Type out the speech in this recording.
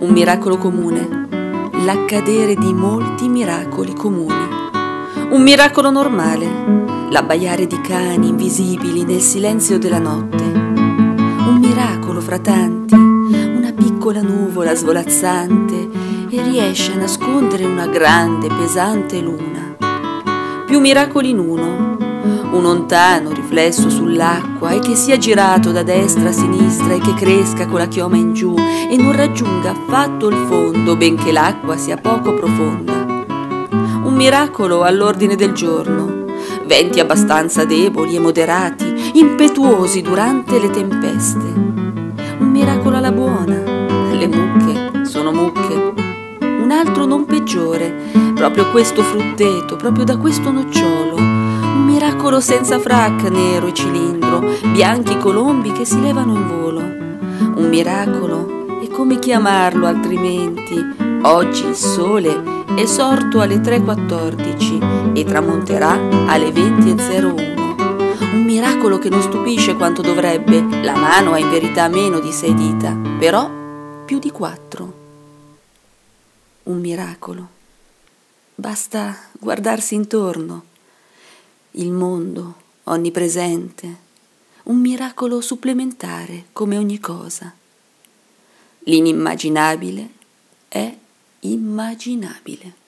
un miracolo comune, l'accadere di molti miracoli comuni, un miracolo normale, l'abbaiare di cani invisibili nel silenzio della notte, un miracolo fra tanti, una piccola nuvola svolazzante e riesce a nascondere una grande pesante luna, più miracoli in uno, un lontano riflesso sull'acqua e che sia girato da destra a sinistra e che cresca con la chioma in giù e non raggiunga affatto il fondo, benché l'acqua sia poco profonda. Un miracolo all'ordine del giorno, venti abbastanza deboli e moderati, impetuosi durante le tempeste. Un miracolo alla buona, le mucche sono mucche. Un altro non peggiore, proprio questo frutteto, proprio da questo nocciolo. Un miracolo senza frac, nero e cilindro, bianchi colombi che si levano in volo. Un miracolo, e come chiamarlo altrimenti? Oggi il sole è sorto alle 3:14 e tramonterà alle 20:01. Un miracolo che non stupisce quanto dovrebbe, la mano ha in verità meno di 6 dita, però più di 4. Un miracolo. Basta guardarsi intorno. Il mondo, onnipresente, un miracolo supplementare come ogni cosa. L'inimmaginabile è immaginabile.